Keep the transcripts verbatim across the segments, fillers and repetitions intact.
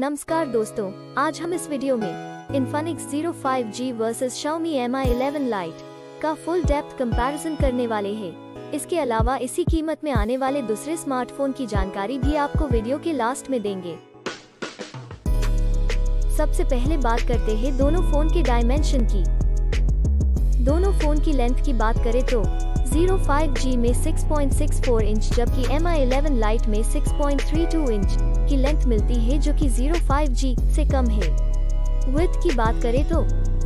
नमस्कार दोस्तों, आज हम इस वीडियो में Infinix zero five G versus Xiaomi Mi eleven Lite का फुल डेप्थ कंपैरिजन करने वाले हैं। इसके अलावा इसी कीमत में आने वाले दूसरे स्मार्टफोन की जानकारी भी आपको वीडियो के लास्ट में देंगे। सबसे पहले बात करते हैं दोनों फोन के डायमेंशन की। दोनों फोन की लेंथ की बात करें तो ज़ीरो फाइव जी में six point six four inch जबकि Mi इलेवन Lite में six point three two inch की लेंथ मिलती है, जो कि ज़ीरो फाइव जी से कम है। विड्थ की बात करें तो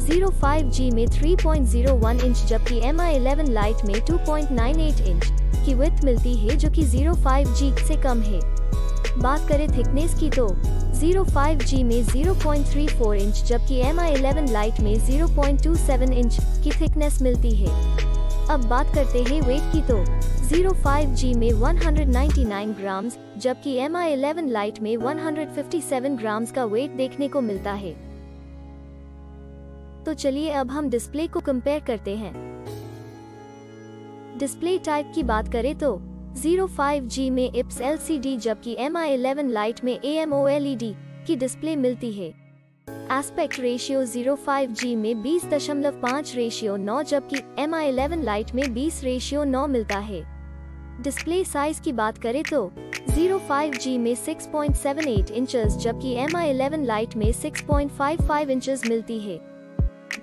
ज़ीरो फाइव जी में three point zero one inch जबकि Mi इलेवन Lite में two point nine eight inch की विड्थ मिलती है, जो कि ज़ीरो फाइव जी से कम है। बात करें थिकनेस की तो ज़ीरो फाइव जी में zero point three four inch जबकि Mi इलेवन Lite में zero point two seven inch की थिकनेस मिलती है। अब बात करते हैं वेट की तो ज़ीरो फाइव जी में वन नाइन्टी नाइन ग्राम्स जबकि Mi इलेवन Lite में वन फिफ्टी सेवन ग्राम्स का वेट देखने को मिलता है। तो चलिए अब हम डिस्प्ले को कंपेयर करते हैं। डिस्प्ले टाइप की बात करें तो ज़ीरो फाइव जी में I P S L C D जबकि Mi इलेवन Lite में AMOLED की डिस्प्ले मिलती है। Aspect ratio zero five G में बीस दशमलव पाँच रेशियो नौ जबकि Mi इलेवन Lite में बीस रेशियो नौ मिलता है। डिस्प्ले साइज की बात करें तो ज़ीरो फाइव जी में six point seven eight inches जबकि Mi इलेवन Lite में six point five five inches मिलती है।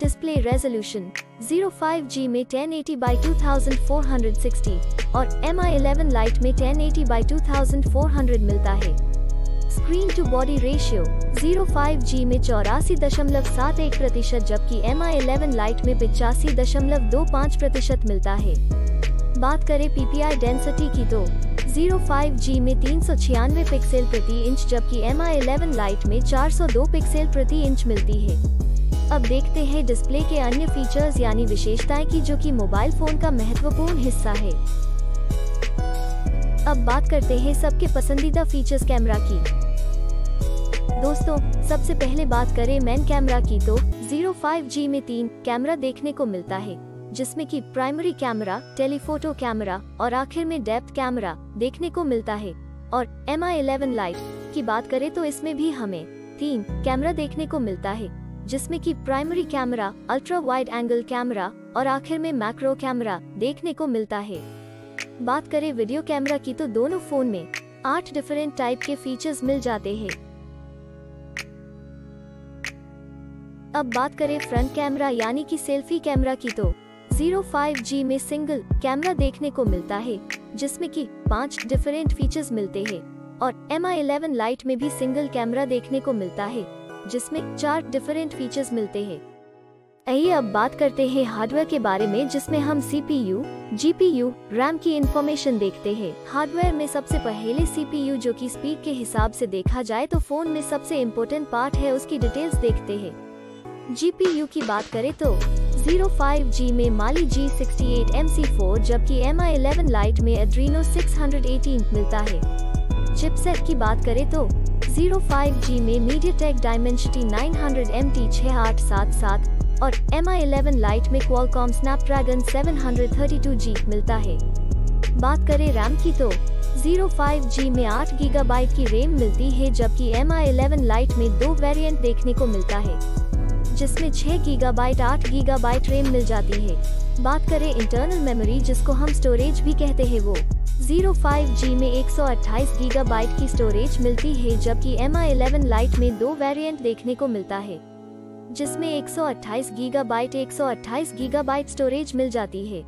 Display resolution zero five G में ten eighty by two thousand four hundred sixty और Mi इलेवन Lite में ten eighty by two thousand four hundred मिलता है। Screen to body ratio zero five G में चौरासी दशमलव सात एक प्रतिशत जबकि Mi इलेवन Lite में पिचासी दशमलव दो पाँच प्रतिशत मिलता है। बात करें P P I डेंसिटी की तो ज़ीरो फाइव जी में तीन सौ छियानवे पिक्सल प्रति इंच जबकि Mi इलेवन Lite में चार सौ दो पिक्सल प्रति इंच मिलती है। अब देखते हैं डिस्प्ले के अन्य फीचर्स यानी विशेषताएं की, जो कि मोबाइल फोन का महत्वपूर्ण हिस्सा है। अब बात करते हैं सबके पसंदीदा फीचर्स कैमरा की। दोस्तों, सबसे पहले बात करें मेन कैमरा की तो ज़ीरो फाइव जी में तीन कैमरा देखने को मिलता है, जिसमें कि प्राइमरी कैमरा, टेलीफोटो कैमरा और आखिर में डेप्थ कैमरा देखने को मिलता है। और Mi इलेवन Lite की बात करें तो इसमें भी हमें तीन कैमरा देखने को मिलता है, जिसमें कि primary camera, ultra wide angle camera और आखिर में मैक्रो कैमरा देखने को मिलता है। बात करें वीडियो कैमरा की तो दोनों फोन में आठ डिफरेंट टाइप के फीचर्स मिल जाते हैं। अब बात करें फ्रंट कैमरा यानी कि सेल्फी कैमरा की तो ज़ीरो फाइव जी में सिंगल कैमरा देखने को मिलता है, जिसमें कि पांच डिफरेंट फीचर्स मिलते हैं। और Mi इलेवन Lite में भी सिंगल कैमरा देखने को मिलता है, जिसमें चार डिफरेंट फीचर्स मिलते हैं। आइए अब बात करते हैं हार्डवेयर के बारे में, जिसमें हम सीपीयू, जीपीयू, रैम की इंफॉर्मेशन देखते हैं। हार्डवेयर में सबसे पहले सीपीयू, जो कि स्पीड के हिसाब से देखा जाए तो फोन में सबसे इम्पोर्टेंट पार्ट है, उसकी डिटेल्स देखते हैं। जीपीयू की बात करें तो ज़ीरो फाइव जी में Mali G sixty eight M C four जबकि Mi इलेवन Lite में एड्रीनो सिक्स एटीन मिलता है। चिपसेट की बात करें तो ज़ीरो फाइव जी में MediaTek Dimensity nine hundred M T six eight seven seven और Mi इलेवन Lite में Qualcomm Snapdragon seven thirty two G मिलता है। बात करें रैम की तो ज़ीरो फाइव जी में आठ गीगाबाइट की रैम मिलती है जबकि Mi इलेवन Lite में दो वेरिएंट देखने को मिलता है, जिसमें छह गीगाबाइट, आठ गीगाबाइट रैम मिल जाती है। बात करें इंटरनल मेमोरी, जिसको हम स्टोरेज भी कहते हैं, वो ज़ीरो फाइव जी में एक सौ अट्ठाईस गीगाबाइट की स्टोरेज मिलती है जबकि Mi इलेवन Lite में दो वेरिएंट देखने को मिलता है, जिसमें एक सौ अट्ठाईस गीगाबाइट, एक सौ अट्ठाईस गीगाबाइट स्टोरेज मिल जाती है।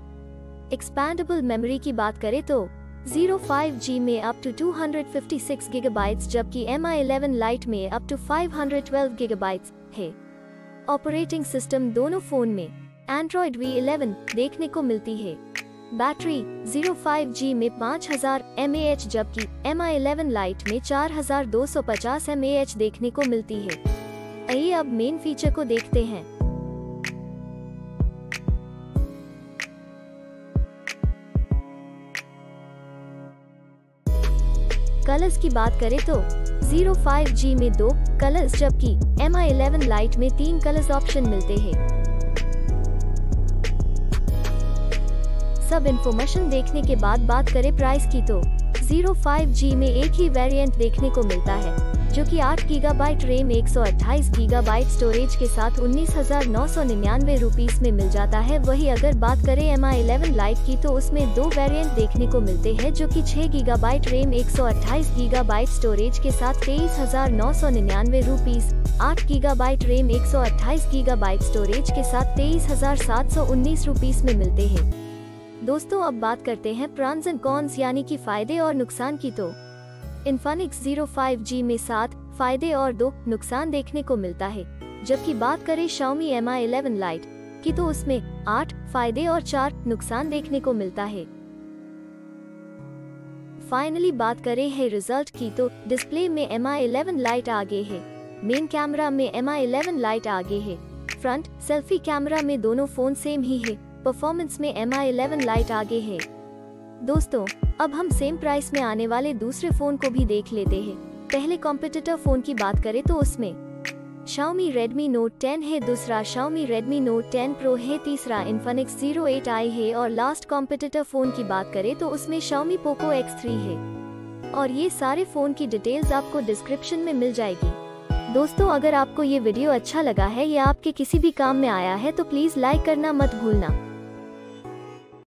एक्सपैंडेबल मेमोरी की बात करें तो ज़ीरो फाइव जी में up to two fifty six gigabytes जबकि Mi इलेवन Lite में up to five twelve gigabytes है। ऑपरेटिंग सिस्टम दोनों फोन में एंड्रॉइड वी इलेवन देखने को मिलती है। बैटरी ज़ीरो फाइव जी में पाँच हज़ार एम ए एच जबकि Mi इलेवन Lite में चार हज़ार दो सौ पचास एम ए एच देखने को मिलती है। आइए अब मेन फीचर को देखते हैं। कलर्स की बात करें तो ज़ीरो फाइव जी में दो कलर्स जबकि Mi इलेवन Lite में तीन कलर्स ऑप्शन मिलते हैं। सब इंफॉर्मेशन देखने के बाद बात करें प्राइस की तो ज़ीरो फाइव जी में एक ही वेरिएंट देखने को मिलता है जो कि आठ गीगाबाइट रैम एक सौ अट्ठाईस गीगाबाइट स्टोरेज के साथ उन्नीस हजार नौ सौ निन्यानवे रूपीज में मिल जाता है। वही अगर बात करें एम आई इलेवन लाइट की तो उसमें दो वेरिएंट देखने को मिलते हैं जो कि छह गीगाबाइट रैम एक सौ अट्ठाईस गीगाबाइट स्टोरेज के साथ तेईस हजार नौ सौ निन्यानवे रूपीज, आठ गीगाबाइट रैम एक सौ अट्ठाईस गीगाबाइट स्टोरेज के साथ तेईस हजार सात सौ उन्नीस रूपीज में मिलते हैं। दोस्तों अब बात करते हैं प्रॉन्स एंड कॉन्स यानी कि फायदे और नुकसान की। तो इन्फिनिक्स ज़ीरो फाइव जी में सात फायदे और दो नुकसान देखने को मिलता है, जबकि बात करें Xiaomi M I eleven lite की तो उसमें आठ फायदे और चार नुकसान देखने को मिलता है। फाइनली बात करें है रिजल्ट की तो डिस्प्ले में एम आई इलेवन लाइट आगे है, मेन कैमरा में एम आई इलेवन लाइट आगे है, फ्रंट सेल्फी कैमरा में दोनों फोन सेम ही है, परफॉर्मेंस में एम आई इलेवन लाइट आगे है। दोस्तों अब हम सेम प्राइस में आने वाले दूसरे फोन को भी देख लेते हैं। पहले कॉम्पिटिटर फोन की बात करें तो उसमें Xiaomi Redmi Note टेन है, दूसरा Xiaomi Redmi Note ten Pro है, तीसरा Infinix Zero एट आई है और लास्ट कॉम्पिटिटर फोन की बात करें तो उसमें Xiaomi Poco एक्स थ्री है। और ये सारे फोन की डिटेल्स आपको डिस्क्रिप्शन में मिल जाएगी। दोस्तों अगर आपको ये वीडियो अच्छा लगा है या आपके किसी भी काम में आया है तो प्लीज लाइक करना मत भूलना।